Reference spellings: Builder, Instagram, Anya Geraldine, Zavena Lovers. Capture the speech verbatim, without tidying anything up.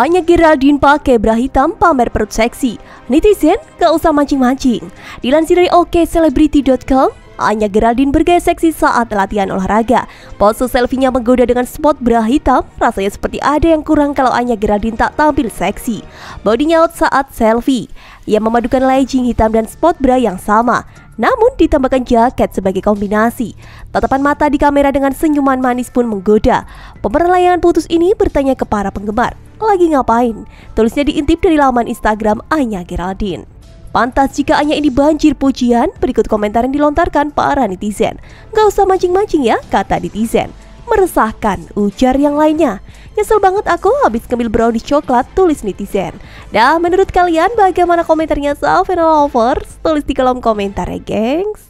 Anya Geraldine pakai bra hitam pamer perut seksi. Netizen gak usah mancing-mancing. Dilansir dari Oke Celebrity dot com, Anya Geraldine bergaya seksi saat latihan olahraga. Pose selfie-nya menggoda dengan spot bra hitam. Rasanya seperti ada yang kurang kalau Anya Geraldine tak tampil seksi. Bodinya out saat selfie. Ia memadukan legging hitam dan spot bra yang sama, namun ditambahkan jaket sebagai kombinasi. Tatapan mata di kamera dengan senyuman manis pun menggoda. Pemeran layangan putus ini bertanya ke para penggemar, "Lagi ngapain?" Tulisnya diintip dari laman Instagram Anya Geraldine. Pantas jika Anya ini banjir pujian. Berikut komentar yang dilontarkan para netizen. "Gak usah mancing-mancing ya," kata netizen. "Meresahkan," ujar yang lainnya. "Nyesel banget aku habis ngemil brownies coklat," tulis netizen. Dan menurut kalian bagaimana komentarnya Zavena Lovers? Tulis di kolom komentar ya gengs.